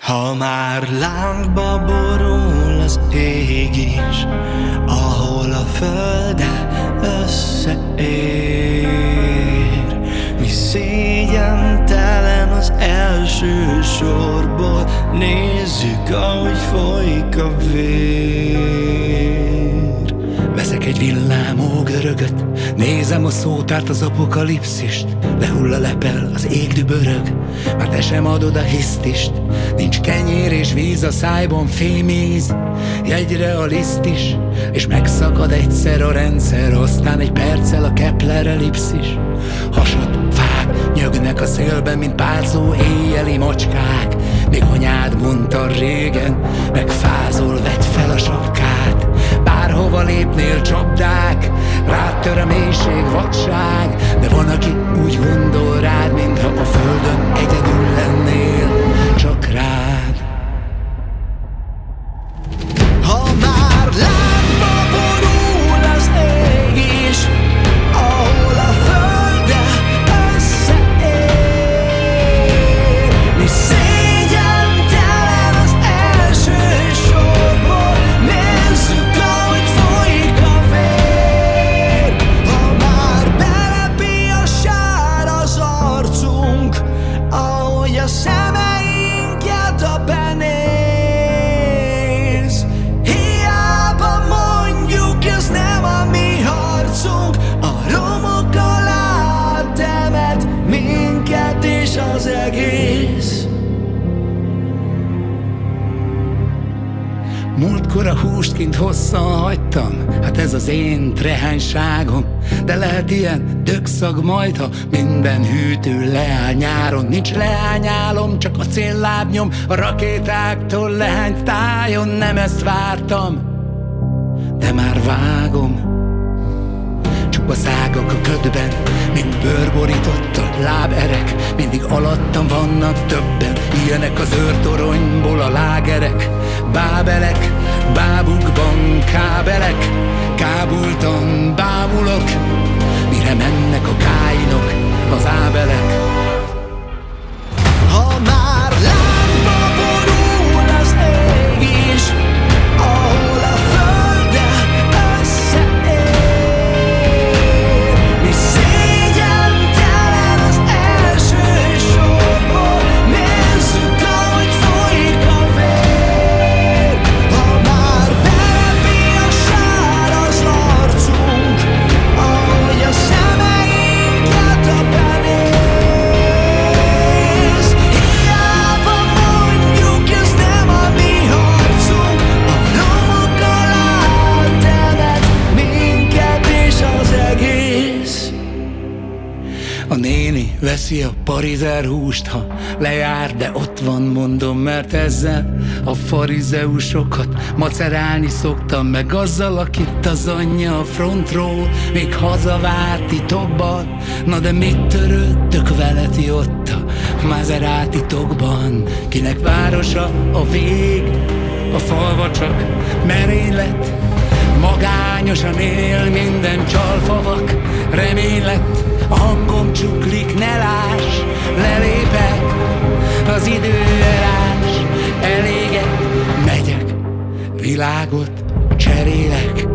Ha már lángba borul az ég is, ahol a földe összeér, mi szégyentelen az első sorból nézzük, ahogy folyik a vér. Veszek egy villámú görögöt, nézem a szótárt, az apokalipszist, lehull a lepel, az ég dübörög, már te sem adod a hisztist. Nincs kenyér és víz, a szájban fémíz, jegyre a liszt is, és megszakad egyszer a rendszer, aztán egy perccel a Kepler-ellipszis. Hasad, fák, nyögnek a szélben, mint párzó éjjeli macskák. Még anyád mondta régen, megfázol, vedd fel a sapkát. Bárhova lépnél csapdák, rád tör a mélység, vadság, de van, aki úgy gondol rád, mintha a földön egyedül lennél. Csak rád. Ha már lángba borul az ég is, ahol a földe összeér, mi szégyentelen az első sorból nézzük, ahogy folyik a vér. Ha már belepi a sár az arcunk, ahogy a szemed benéz, hiába mondjuk, ez nem a mi harcunk, a romokkal áttemet minket is az egész. Múltkor a húst kint hosszan hagytam, hát ez az én trehányságom, de lehet ilyen dögszag majd, ha minden hűtő leáll nyáron. Nincs leányálom, csak a céllábnyom, a rakétáktól lehányt tájon. Nem ezt vártam, de már vágom. Csupa szágak a ködben, mint bőrborított a láberek, mindig alattam vannak többen, ilyenek az őrtoronyból a lágerek. Bábelek, bábukban kábelek, kábultan bámulok, mire mennek a káinok, az ábelek. Ha már lángba borul az ég is, ahol a földe összeér, mi szégyentelen az első sorból nézzük, ahogy folyik a vér. Ha már belepi a sár az arcunk, ahogy a szemeinket a benéz, hiába mondjuk, ez nem a mi harcunk, a romokkal áttemet minket is az egész. A néni veszi a parizer húst, ha lejár, de ott van, mondom, mert ezzel a farizeusokat macerálni szoktam, meg azzal, akit az anyja a frontról még hazavár titokban. Na de mit törődtök veleti ott a Maserátitokban? Kinek városa a vég, a falva csak merénylet, magányosan él minden csalfavak remélet. A hangom csuklik, ne láss, lelépek, az időelás, elégek, megyek, világot cserélek.